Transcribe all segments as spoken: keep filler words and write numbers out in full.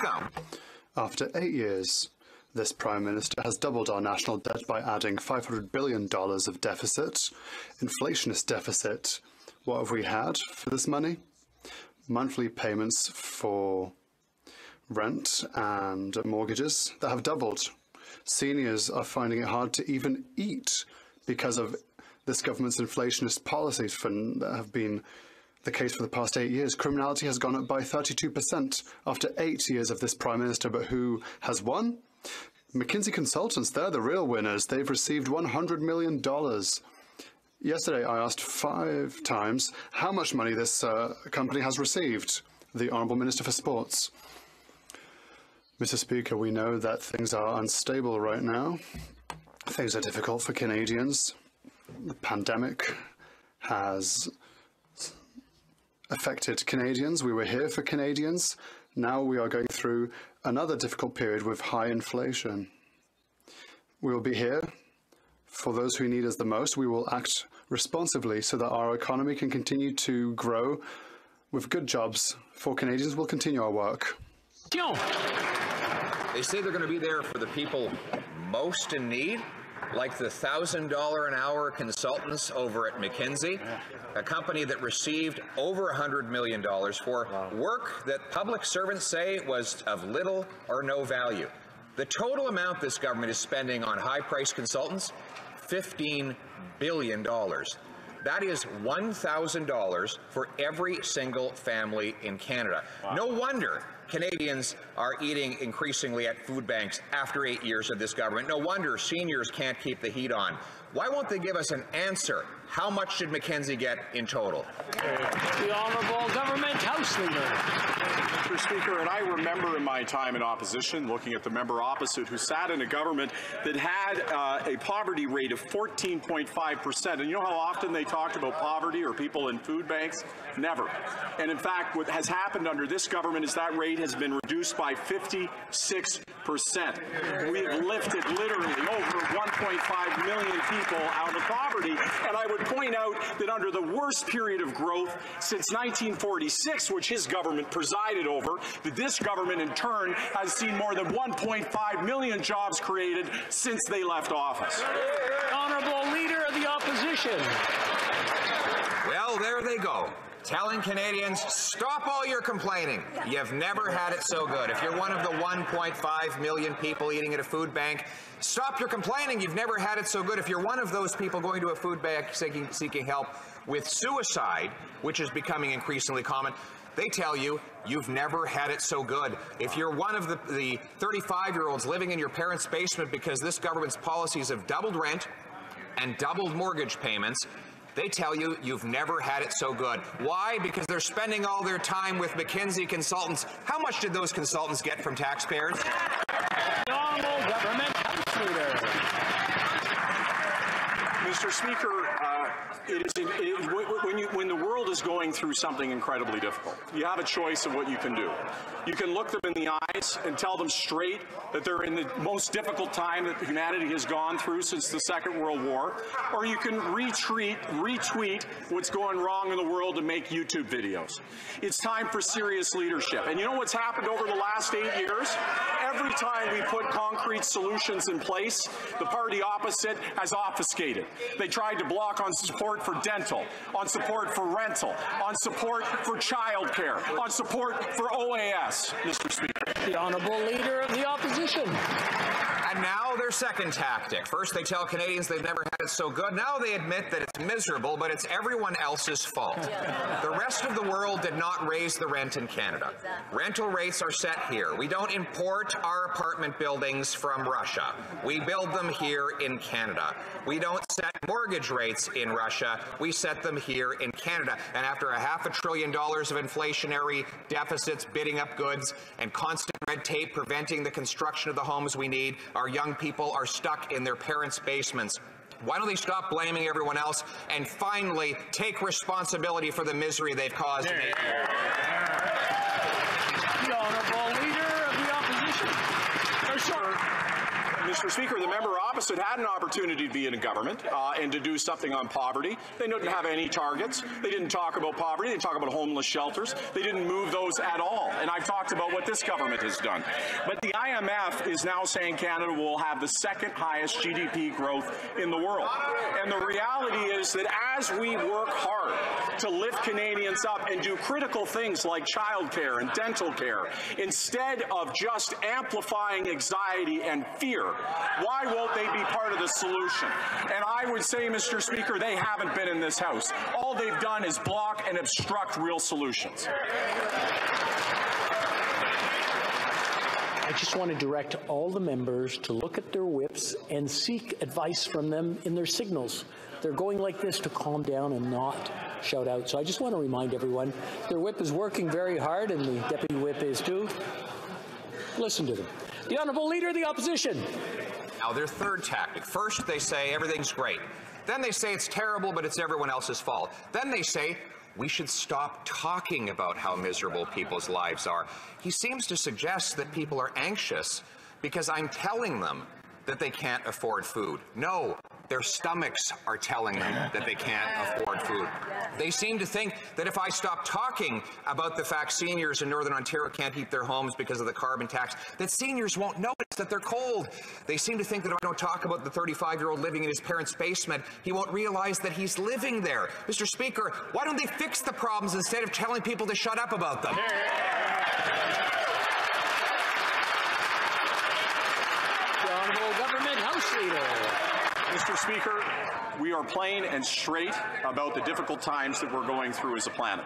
Go. After eight years, this Prime Minister has doubled our national debt by adding five hundred billion dollars of deficit, inflationist deficit. What have we had for this money? Monthly payments for rent and mortgages that have doubled. Seniors are finding it hard to even eat because of this government's inflationist policies for, that have been the case for the past eight years. Criminality has gone up by thirty-two percent after eight years of this Prime Minister, but who has won? McKinsey consultants, they're the real winners. They've received one hundred million dollars. Yesterday, I asked five times how much money this uh, company has received, the Honourable Minister for Sports. Mister Speaker, we know that things are unstable right now. Things are difficult for Canadians. The pandemic has affected Canadians. We were here for Canadians. Now we are going through another difficult period with high inflation. We will be here for those who need us the most. We will act responsibly so that our economy can continue to grow with good jobs for Canadians. We'll continue our work. They say they're going to be there for the people most in need, like the one thousand dollars an hour consultants over at McKinsey, a company that received over one hundred million dollars for work that public servants say was of little or no value. The total amount this government is spending on high-priced consultants, fifteen billion dollars. That is one thousand dollars for every single family in Canada. Wow. No wonder Canadians are eating increasingly at food banks after eight years of this government. No wonder seniors can't keep the heat on. Why won't they give us an answer? How much should McKinsey get in total? The Honourable Government House Leader. Mister Speaker, and I remember in my time in opposition looking at the member opposite who sat in a government that had uh, a poverty rate of fourteen point five percent. And you know how often they talked about poverty or people in food banks? Never. And in fact, what has happened under this government is that rate has been reduced by fifty-six percent. We have lifted literally over one point five million people out of poverty. And I would point out that under the worst period of growth since nineteen forty-six, which his government presided over, that this government, in turn, has seen more than one point five million jobs created since they left office. Honourable Leader of the Opposition. Well, there they go, telling Canadians, stop all your complaining. You've never had it so good. If you're one of the one point five million people eating at a food bank, stop your complaining. You've never had it so good. If you're one of those people going to a food bank seeking, seeking help with suicide, which is becoming increasingly common, they tell you, you've never had it so good. If you're one of the thirty-five-year-olds living in your parents' basement because this government's policies have doubled rent and doubled mortgage payments, they tell you you've never had it so good. Why? Because they're spending all their time with McKinsey consultants. How much did those consultants get from taxpayers? Normal government house leader. Mister Speaker, uh, it is, it, it, when, you, when the world is going through something incredibly difficult, you have a choice of what you can do. You can look them in the eyes and tell them straight that they're in the most difficult time that humanity has gone through since the Second World War, or you can retweet, retweet what's going wrong in the world and make YouTube videos. It's time for serious leadership. And you know what's happened over the last eight years? Every time we put concrete solutions in place, the party opposite has obfuscated. They tried to block on support for dental, on support for rental, on support for childcare, on support for O A S, Mister Speaker. The Honourable Leader of the Opposition. And now their second tactic. First, they tell Canadians they've never had it so good. Now they admit that it's miserable, but it's everyone else's fault. Yeah. The rest of the world did not raise the rent in Canada. Exactly. Rental rates are set here. We don't import our apartment buildings from Russia. We build them here in Canada. We don't set mortgage rates in Russia. We set them here in Canada. And after a half a trillion dollars of inflationary deficits bidding up goods and constant red tape preventing the construction of the homes we need, our young people are stuck in their parents' basements. Why don't they stop blaming everyone else and finally take responsibility for the misery they've caused? Yeah, yeah, yeah. The Honourable Leader of the Opposition. Sure. Mister Speaker, the member opposite had an opportunity to be in a government uh, and to do something on poverty. They didn't have any targets. They didn't talk about poverty. They didn't talk about homeless shelters. They didn't move those at all. And I've talked about what this government has done. But the I M F is now saying Canada will have the second highest G D P growth in the world. And the reality is that as we work hard to lift Canadians up and do critical things like childcare and dental care, instead of just amplifying anxiety and fear, why won't they be part of the solution? And I would say, Mister Speaker, they haven't been in this House. All they've done is block and obstruct real solutions. I just want to direct all the members to look at their whips and seek advice from them in their signals. They're going like this to calm down and not shout out. So I just want to remind everyone, their whip is working very hard, and the deputy whip is too. Listen to them. The Honourable Leader of the Opposition. Now, their third tactic. First, they say everything's great. Then they say it's terrible, but it's everyone else's fault. Then they say, we should stop talking about how miserable people's lives are. He seems to suggest that people are anxious because I'm telling them that they can't afford food. No, their stomachs are telling them that they can't afford food. They seem to think that if I stop talking about the fact seniors in Northern Ontario can't heat their homes because of the carbon tax, that seniors won't notice that they're cold. They seem to think that if I don't talk about the thirty-five-year-old living in his parents' basement, he won't realize that he's living there. Mister Speaker, why don't they fix the problems instead of telling people to shut up about them? Mister Speaker, we are plain and straight about the difficult times that we're going through as a planet.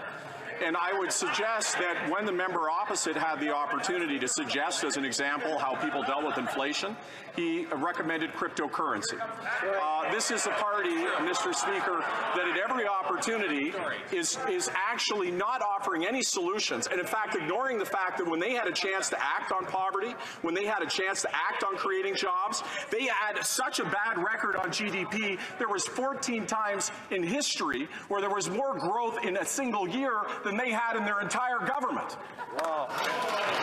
And I would suggest that when the member opposite had the opportunity to suggest, as an example, how people dealt with inflation, he recommended cryptocurrency. Uh, this is a party, Mister Speaker, that at every opportunity is, is actually not offering any solutions, and in fact ignoring the fact that when they had a chance to act on poverty, when they had a chance to act on creating jobs, they had such a bad record on G D P. There was fourteen times in history where there was more growth in a single year than they had in their entire government. Wow.